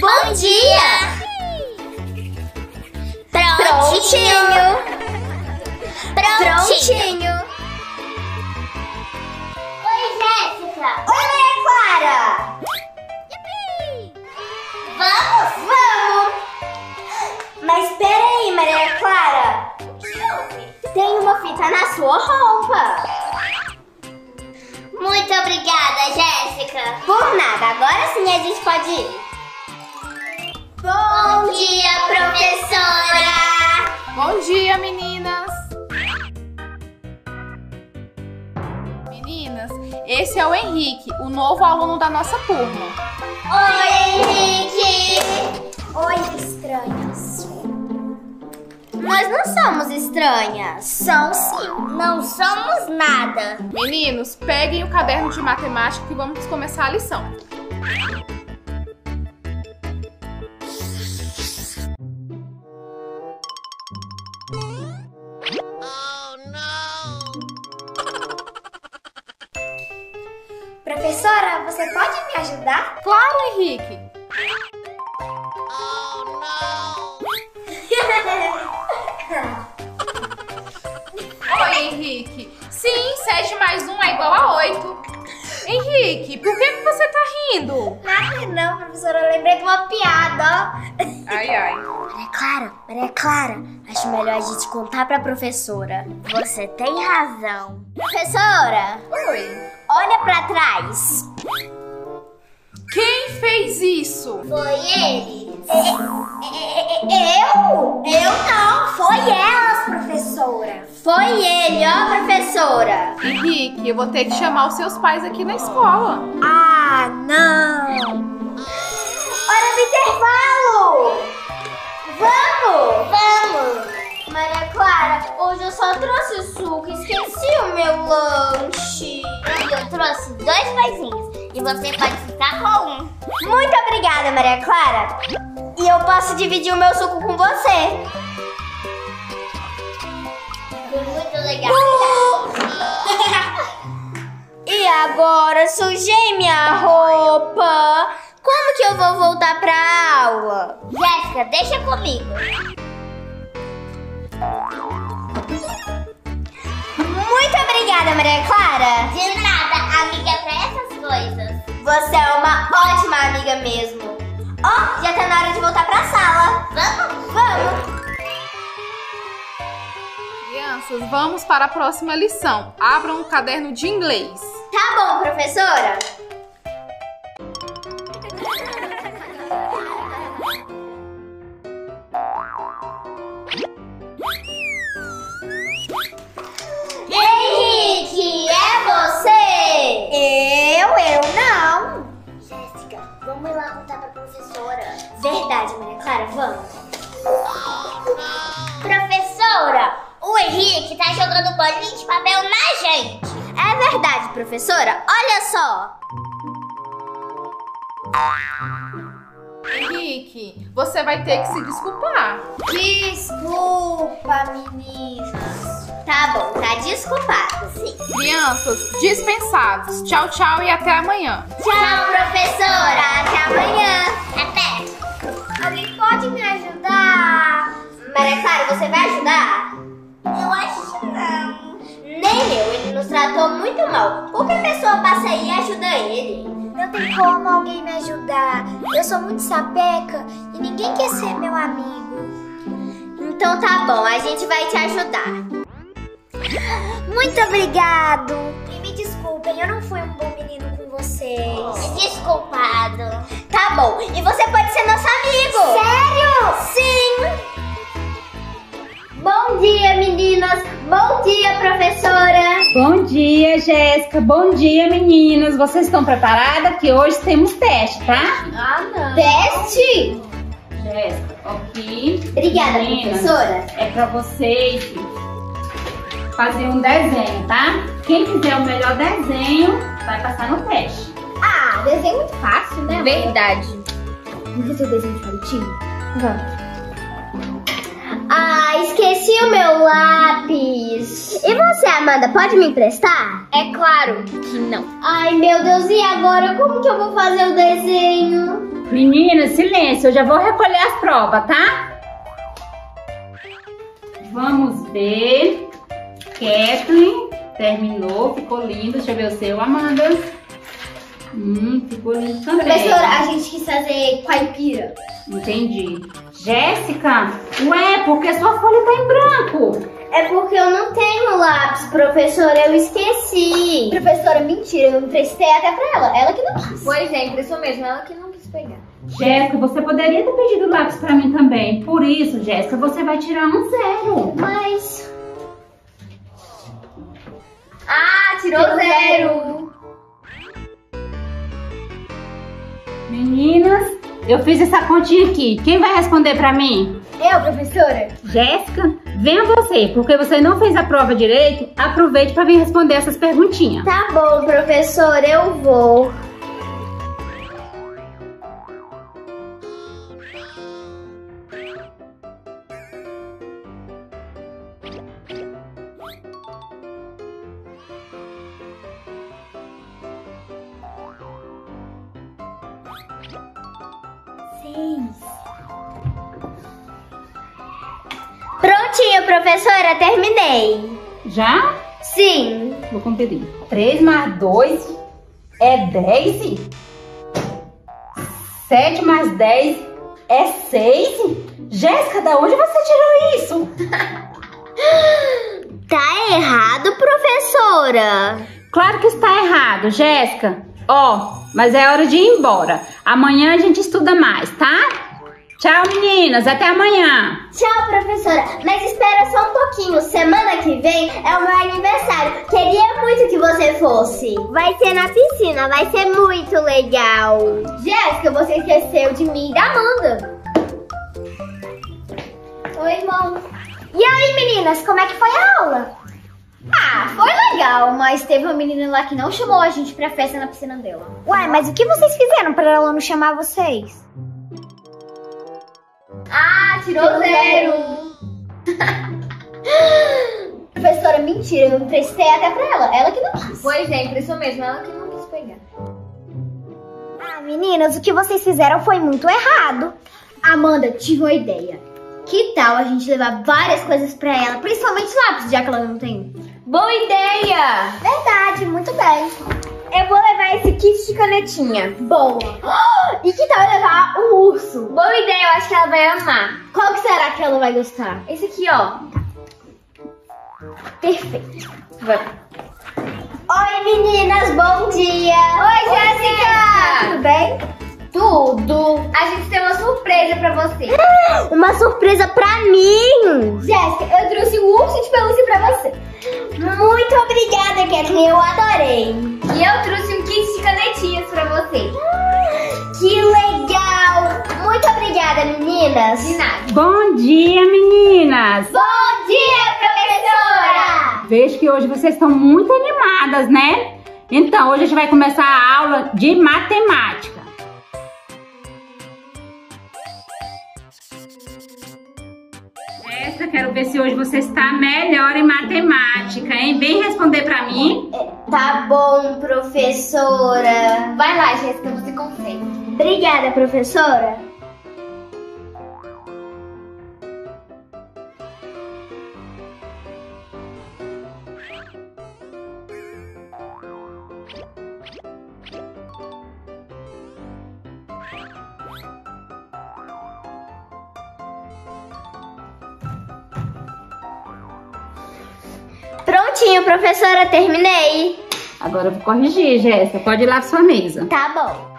Bom dia! Prontinho! Prontinho! Oi, Jéssica! Oi, Maria Clara! Vamos? Vamos! Mas peraí, Maria Clara! Tem uma fita na sua roupa! Muito obrigada, Jéssica! Por nada, agora sim a gente pode ir! Bom dia, professora! Bom dia, meninas! Meninas, esse é o Henrique, o novo aluno da nossa turma. Oi, Henrique! Oi, estranhas! Nós não somos estranhas. São sim. Não somos nada. Meninos, peguem o caderno de matemática que vamos começar a lição. Oh, não! Professora, você pode me ajudar? Claro, Henrique! Henrique, sim, 7 mais 1 é igual a 8. Henrique, por que você tá rindo? Ah, não, professora, eu lembrei de uma piada, ó. Ai, ai. Maria Clara, acho melhor a gente contar pra professora. Você tem razão. Professora! Oi! Olha pra trás. Quem fez isso? Foi ele. Eu? Eu não, foi elas, professora. Foi ele, ó, professora. Henrique, eu vou ter que chamar os seus pais aqui na escola. Ah, não. Hora do intervalo. Vamos. Maria Clara, hoje eu só trouxe suco e esqueci o meu lanche. Eu trouxe 2 paizinhos. E você pode ficar com um. Muito obrigada, Maria Clara. E eu posso dividir o meu suco com você. Foi muito legal. E agora sujei minha roupa. Como que eu vou voltar pra aula? Jéssica, deixa comigo. Muito obrigada, Maria Clara. De nada, amiga pra essas coisas. Você é uma ótima amiga mesmo. Ó, já tá na hora de voltar pra sala. Vamos! Crianças, vamos para a próxima lição. Abram o caderno de inglês. Tá bom, professora. Henrique, é você? Eu não. Jéssica, vamos lá contar pra professora. Verdade, Maria Clara, vamos. Professora, o Henrique tá jogando bolinha de papel na gente. É verdade, professora. Olha só. Henrique, você vai ter que se desculpar. Desculpa, meninas. Tá bom, tá desculpado, sim. Crianças, dispensados. Tchau, tchau e até amanhã. Tchau, professora. Até amanhã. Até. Alguém pode me ajudar? Maria Clara, você vai ajudar? Eu acho que não. Nem eu, ele nos tratou muito mal. Qualquer pessoa passa aí e ajuda ele. Não tem como alguém me ajudar. Eu sou muito sapeca e ninguém quer ser meu amigo. Então tá bom, a gente vai te ajudar. Muito obrigado. E me desculpem, eu não fui um bom menino com vocês. Desculpado. Tá bom, e você pode ser nosso amigo. Sério? Sim. Bom dia, meninas! Bom dia, professora! Bom dia, Jéssica! Bom dia, meninas! Vocês estão preparadas? Que hoje temos teste, tá? Ah, não! Teste? Jéssica, aqui... Obrigada, meninas, professora! É pra vocês fazerem um desenho, tá? Quem fizer o melhor desenho vai passar no teste. Ah, desenho muito fácil, né? Verdade! Vamos fazer o desenho certinho? Vamos! Ah, esqueci o meu lápis. E você, Amanda, pode me emprestar? É claro que não. Ai, meu Deus, e agora? Como que eu vou fazer o desenho? Menina, silêncio, eu já vou recolher as provas, tá? Vamos ver. Kathleen terminou, ficou lindo. Deixa eu ver o seu, Amanda. Ficou lindo também. Professora, a gente quis fazer caipira. Entendi. Jéssica, ué, porque sua folha tá em branco? É porque eu não tenho lápis, professora, eu esqueci. Professora, mentira, eu emprestei até pra ela, ela que não quis. Pois é, emprestou mesmo, ela que não quis pegar. Jéssica, você poderia ter pedido lápis pra mim também. Por isso, Jéssica, você vai tirar 1 zero. Mas... ah, tirou zero. Meninas, eu fiz essa continha aqui. Quem vai responder pra mim? Eu, professora. Jéssica, venha você, porque você não fez a prova direito, aproveite para vir responder essas perguntinhas. Tá bom, professora, eu vou. Prontinho, professora, terminei. Já? Sim. Vou conferir. 3 mais 2 é 10. 7 mais 10 é 6. Jéssica, da onde você tirou isso? Tá errado, professora. Claro que está errado, Jéssica. Ó, mas é hora de ir embora. Amanhã a gente estuda mais, tá? Tchau, meninas. Até amanhã. Tchau, professora. Mas espera só um pouquinho. Semana que vem é o meu aniversário. Queria muito que você fosse. Vai ser na piscina. Vai ser muito legal. Jéssica, você esqueceu de mim e da Amanda. Oi, irmão. E aí, meninas? Como é que foi a aula? Ah, foi legal. Mas teve uma menina lá que não chamou a gente pra festa na piscina dela. Uai, mas o que vocês fizeram pra ela não chamar vocês? Ah, tirou zero. Professora, mentira, eu emprestei até pra ela, ela que não quis. Pois é, emprestou mesmo, ela que não quis pegar. Ah, meninas, o que vocês fizeram foi muito errado. Amanda, tive uma ideia. Que tal a gente levar várias coisas pra ela, principalmente lápis, já que ela não tem? Boa ideia! Verdade, muito bem. Eu vou levar esse kit de canetinha. Boa! E que tal levar um urso? Boa ideia, eu acho que ela vai amar. Qual que será que ela vai gostar? Esse aqui, ó. Perfeito. Vai. Oi, meninas, bom dia! Oi, Jéssica! Tudo bem? Tudo! A gente tem uma surpresa pra você. Uma surpresa pra mim! Jéssica, eu trouxe um urso de pelúcia pra você. Muito obrigada, Kathleen, eu adorei! E eu trouxe um kit de canetinhas pra você. Que legal! Muito obrigada, meninas. De nada. Bom dia, meninas. Bom dia, professora. Vejo que hoje vocês estão muito animadas, né? Então, hoje a gente vai começar a aula de matemática. Quero ver se hoje você está melhor em matemática, hein? Vem responder pra mim. Tá bom, professora. Vai lá, Jéssica, você consegue. Obrigada, professora. Prontinho, professora, terminei. Agora eu vou corrigir, Jéssica. Pode ir lá pra sua mesa. Tá bom.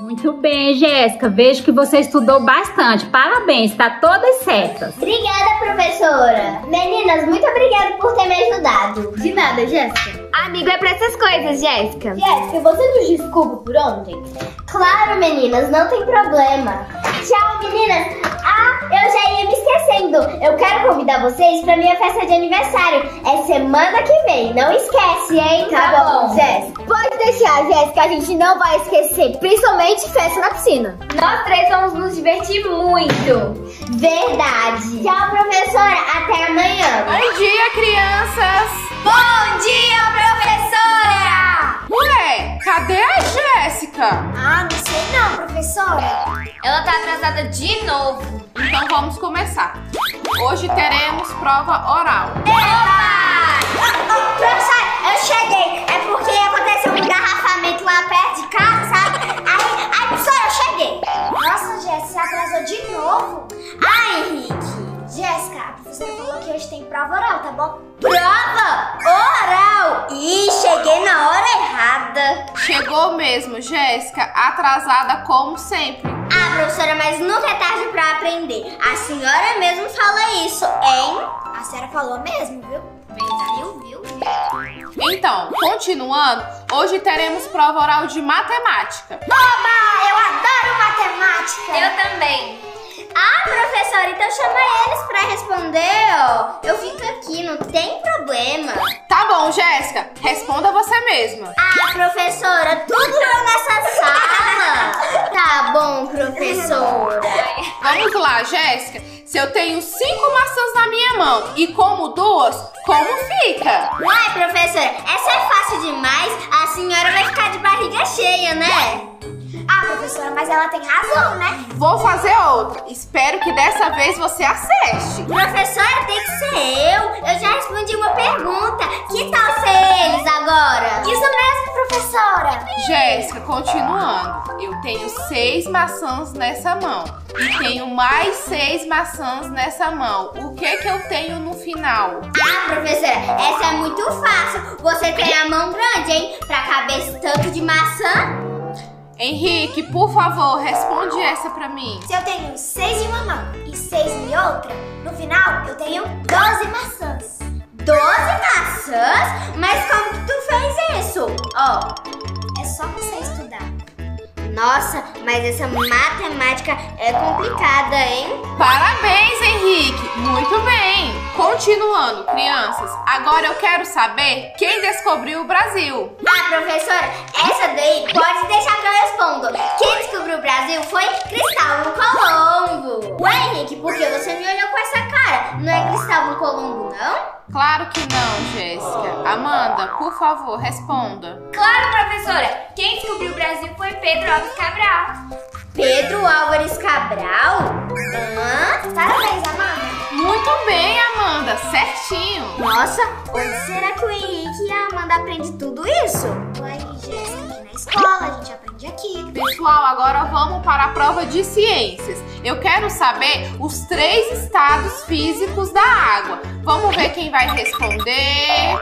Muito bem, Jéssica. Vejo que você estudou bastante. Parabéns, tá todas certas. Obrigada, professora. Meninas, muito obrigada por ter me ajudado. De nada, Jéssica. Amigo, é pra essas coisas, Jéssica. Jéssica, você nos desculpa por ontem? Claro, meninas, não tem problema. Tchau, meninas. Ah, eu já ia me esquecendo. Eu quero convidar vocês pra minha festa de aniversário. É semana que vem, não esquece, hein? Tá bom, Jéssica. Pode deixar, Jéssica, a gente não vai esquecer. Principalmente festa na piscina. Nós três vamos nos divertir muito. Verdade. Tchau, professora, até amanhã. Bom dia, crianças. Bom dia, professora! música? Ah, não sei não, professora. Ela tá atrasada de novo. Então vamos começar. Hoje teremos prova oral. Opa! Professora, eu cheguei. É porque aconteceu um engarrafamento lá perto de casa, sabe? Aí professora, eu cheguei. Nossa, Jéssica, você atrasou de novo? Ah, Henrique. Jéssica, a professora falou que hoje tem prova oral, tá bom? Prova oral! Ih, cheguei na hora errada. Chegou mesmo, Jéssica, atrasada como sempre. Ah, professora, mas nunca é tarde pra aprender. A senhora mesmo fala isso, hein? A senhora falou mesmo, viu? Viu? Então, continuando, hoje teremos prova oral de matemática. Oba! Eu adoro matemática! Eu também! Ah, professora, então chama eles pra responder, ó. Eu fico aqui, não tem problema. Tá bom, Jéssica, responda você mesma. Ah, professora, tudo eu nessa sala. Tá bom, professora. Vamos lá, Jéssica. Se eu tenho 5 maçãs na minha mão e como 2, como fica? Uai, professora, essa é fácil demais. A senhora vai ficar de barriga cheia, né? Ah, professora, mas ela tem razão, né? Vou fazer outra. Espero que dessa vez você acerte. Professora, tem que ser eu. Eu já respondi uma pergunta. Que tal ser eles agora? Isso mesmo, professora. Jéssica, continuando. Eu tenho 6 maçãs nessa mão. E tenho mais 6 maçãs nessa mão. O que eu tenho no final? Ah, professora, essa é muito fácil. Você tem a mão grande, hein? Pra caber esse tanto de maçã. Henrique, por favor, responde essa pra mim. Se eu tenho 6 em uma mão e 6 em outra, no final eu tenho 12 maçãs. 12 maçãs? Mas como que tu fez isso? Ó, é só você estudar. Nossa, mas essa matemática é complicada, hein? Parabéns, Henrique! Muito bem! Continuando, crianças, agora eu quero saber quem descobriu o Brasil. Ah, professora, essa daí pode deixar que eu respondo. Quem descobriu o Brasil foi Cristóvão Colombo. Ué, Henrique, por que você me olhou com essa cara? Não é Cristóvão Colombo, não? Claro que não, Jéssica. Amanda, por favor, responda. Claro, professora. Quem descobriu o Brasil foi Pedro Álvares Cabral. Pedro Álvares Cabral? Parabéns, Amanda. Muito bem, Amanda. Certinho. Nossa, onde será que o Henrique e a Amanda aprendem tudo isso? Uai, Jéssica, aqui na escola a gente aprende aqui. Pessoal, agora vamos para a prova de ciências. Eu quero saber os 3 estados físicos da água. Vamos ver quem vai responder.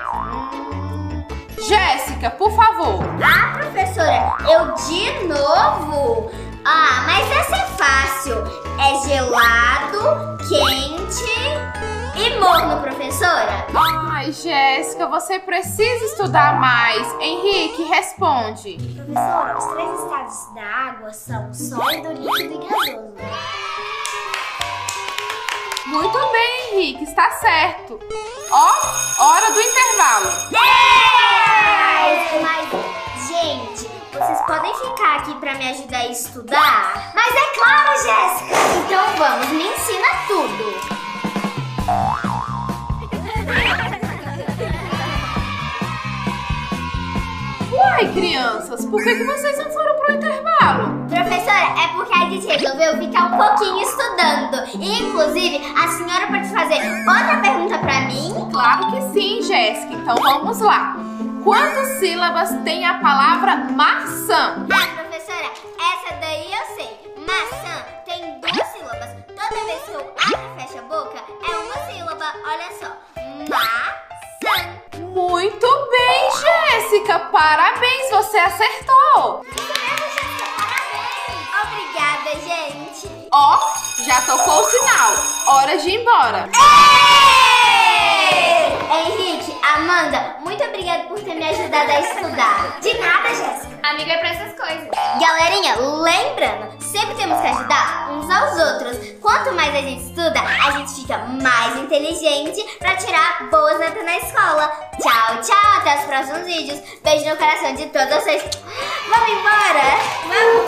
Jéssica, por favor. Ah, professora, eu de novo? Ah, mas essa é fácil. É gelado, quente e morno, professora. Ai, Jéssica, você precisa estudar mais. Henrique, responde. Professora, os 3 estados da água são sólido, líquido e gasoso. Muito bem, Henrique, está certo. Ó, hora do intervalo. Mas, gente, vocês podem ficar aqui para me ajudar a estudar? Mas é claro, Jéssica! Então vamos, me ensina tudo. Uai, crianças, por que vocês não foram pro intervalo? Professora, é porque a gente resolveu ficar um pouquinho estudando. E, inclusive, a senhora pode fazer outra pergunta pra mim? Claro que sim, Jéssica. Então vamos lá. Quantas sílabas tem a palavra maçã? Ah, professora, essa daí eu sei. Maçã tem 2 sílabas. Toda vez que eu abro e fecho a boca, é uma sílaba. Olha só. Maçã. Muito bem, Jéssica. Parabéns, você acertou. Obrigada, gente. Ó, já tocou o sinal. Hora de ir embora. Henrique, Amanda, muito obrigada por ter me ajudado a estudar. De nada, Jéssica. Amiga é pra essas coisas. Galerinha, lembrando, sempre temos que ajudar uns aos outros. Quanto mais a gente estuda, a gente fica mais inteligente pra tirar boas notas na escola. Tchau, tchau, até os próximos vídeos. Beijo no coração de todos vocês. Vamos embora? Vamos!